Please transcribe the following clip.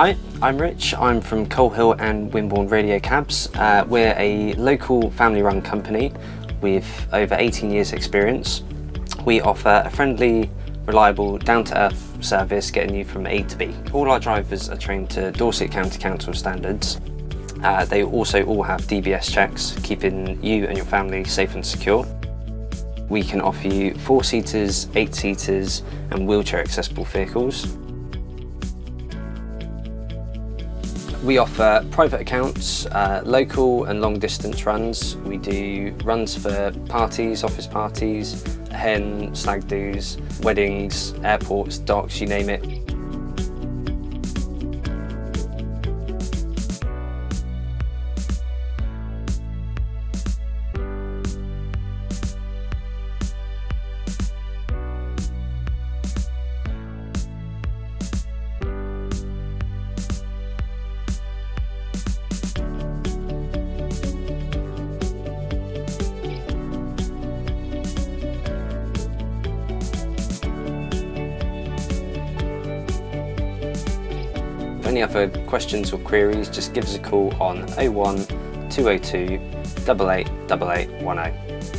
Hi, I'm Rich. I'm from Colehill and Wimborne Radio Cabs. We're a local family-run company with over 18 years' experience. We offer a friendly, reliable, down-to-earth service getting you from A to B. All our drivers are trained to Dorset County Council standards. They also all have DBS checks, keeping you and your family safe and secure. We can offer you 4-seaters, 8-seaters and wheelchair-accessible vehicles. We offer private accounts, local and long-distance runs. We do runs for parties, office parties, hen, stag do's, weddings, airports, docks, you name it. Any other questions or queries, just give us a call on 01 202 888810.